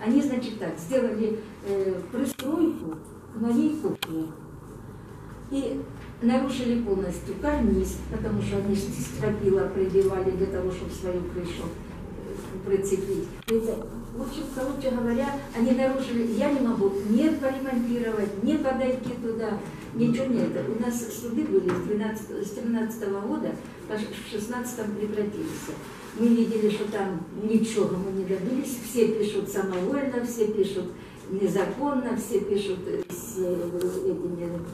Они, значит, так, сделали пристройку к моей кухне и нарушили полностью карниз, потому что они стропила пробивали для того, чтобы свою крышу прицепить. В общем, короче говоря, они нарушили, я не могу не поремонтировать, не подойти туда, ничего нет. У нас суды были с 13-го года, в 16-м прекратились. Мы видели, что там ничего мы не добились, все пишут самовольно, все пишут незаконно, все пишут с этими...